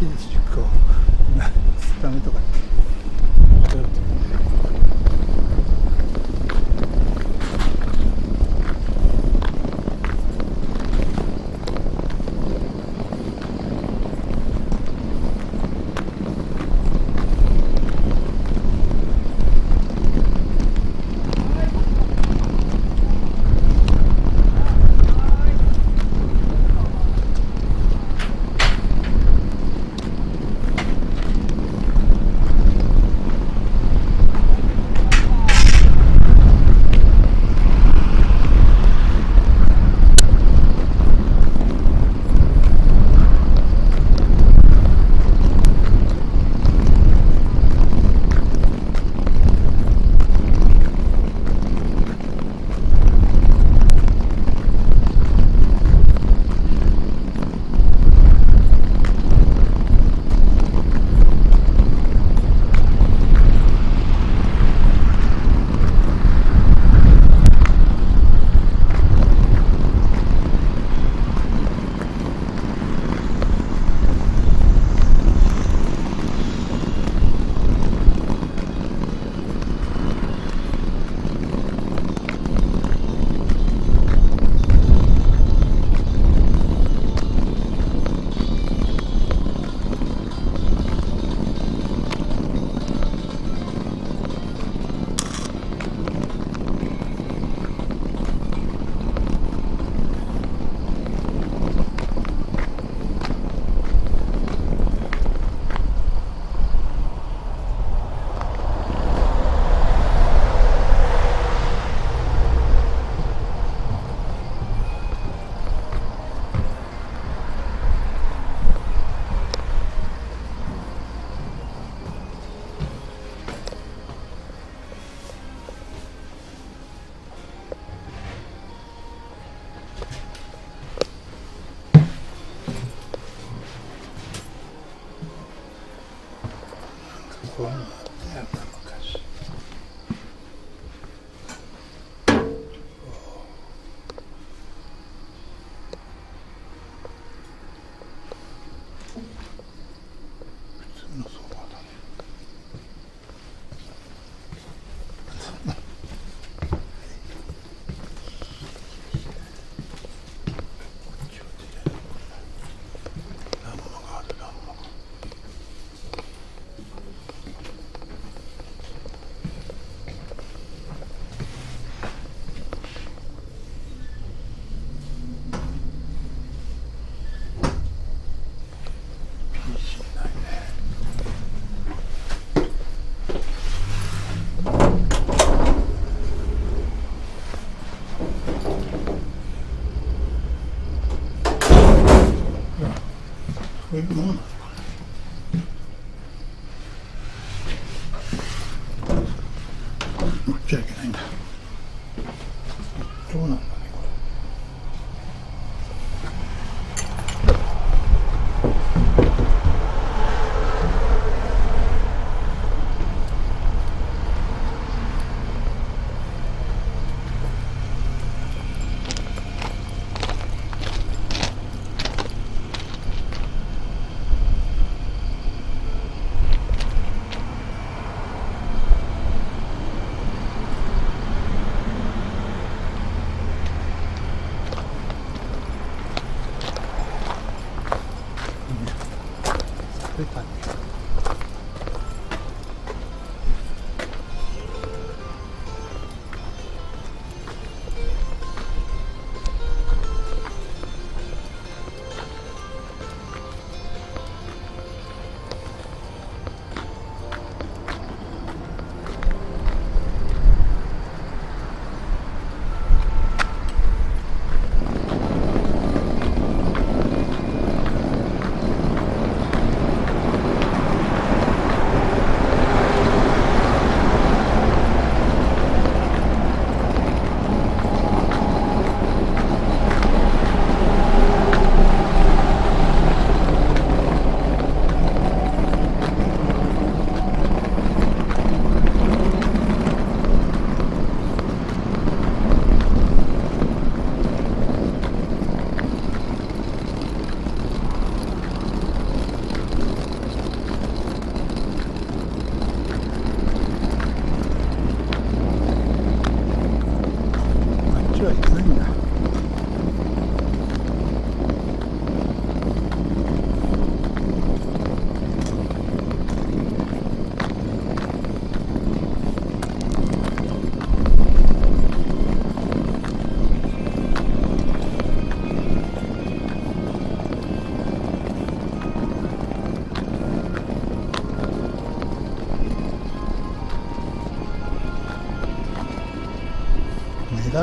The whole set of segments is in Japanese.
技術塾をするためとかやってる。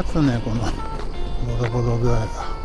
立つね、このボロボロ具合が。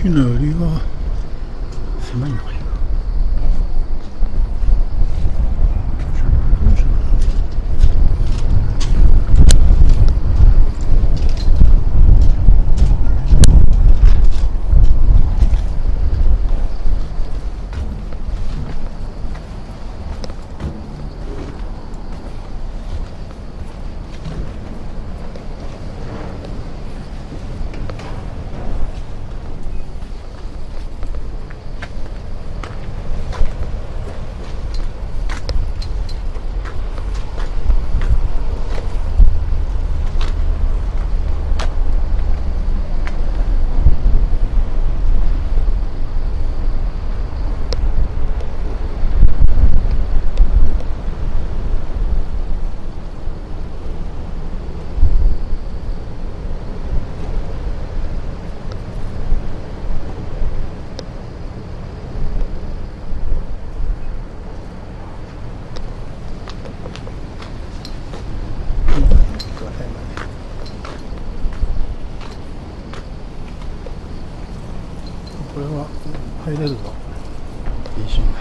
木の売りは狭いのかな。これは入れるぞ。いいシーンだ。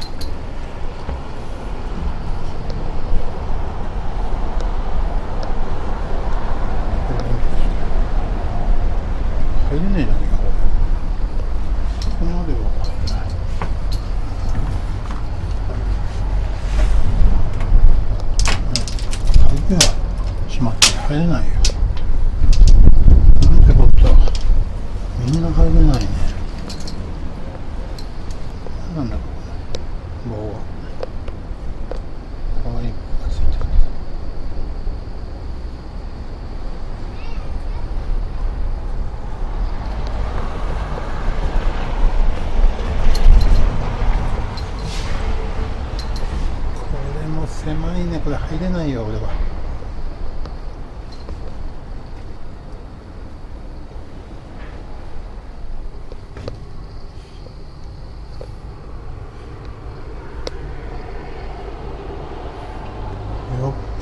入れねえじゃねえか、これ。ここまでは入れない。鍵が閉まって入れないよ。なんてこった。みんな入れないね。なんだろう、棒はかわいいのがついてる。これも狭いね、これ入れないよ俺は。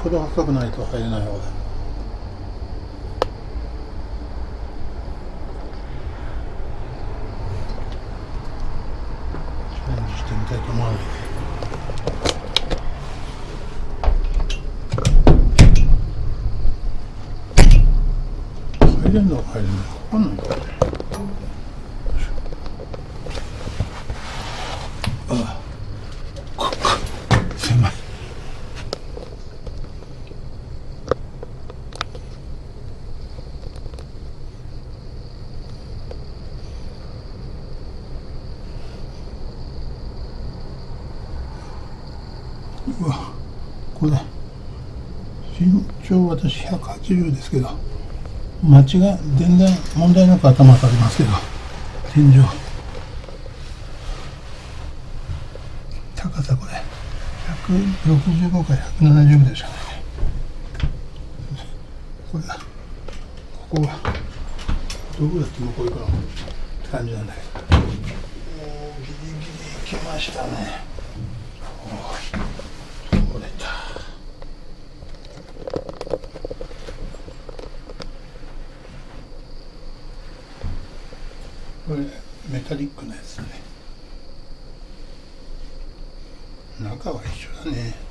これ細くないと入れないわ。チャレンジしてみたいと思わない。入れるのか入れないのか分かんないからね。ああ。うわ、これ身長私180ですけど、町が全然問題なく頭当たりますけど、天井高さこれ165から170ぐらいしかないね。これがここはどうやって向こう行くのって感じなんだけど、もうギリギリ行きましたね。これメタリックなやつね。中は一緒だね。